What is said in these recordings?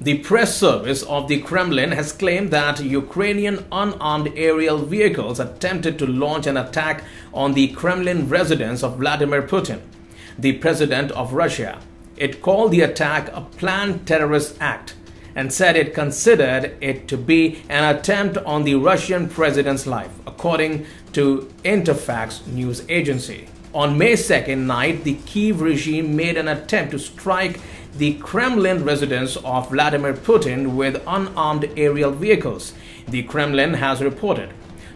Moscow, the press service of the Kremlin has claimed that Ukrainian unarmed aerial vehicles attempted to launch an attack on the Kremlin residence of Vladimir Putin, the president of Russia. It called the attack a planned terrorist act and said it considered it to be an attempt on the Russian president's life, according to Interfax news agency. On May 2nd night, the Kyiv regime made an attempt to strike the Kremlin residence of Vladimir Putin with unarmed aerial vehicles, the Kremlin has reported.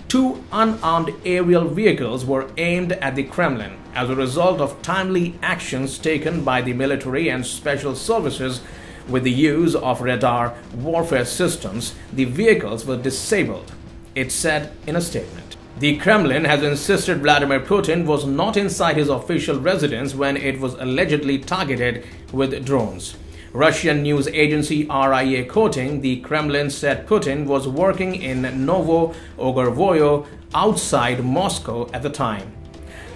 Two unarmed aerial vehicles were aimed at the Kremlin as a result of timely actions taken by the military and special services. With the use of radar warfare systems, the vehicles were disabled, it said in a statement. The Kremlin has insisted Vladimir Putin was not inside his official residence when it was allegedly targeted with drones. Russian news agency RIA quoting the Kremlin said Putin was working in Novo-Ogaryovo outside Moscow at the time.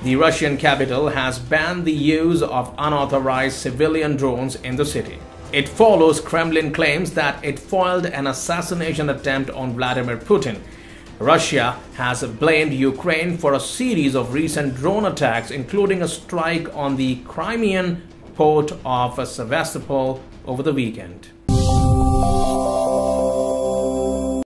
The Russian capital has banned the use of unauthorized civilian drones in the city. It follows Kremlin claims that it foiled an assassination attempt on Vladimir Putin. Russia has blamed Ukraine for a series of recent drone attacks, including a strike on the Crimean port of Sevastopol over the weekend.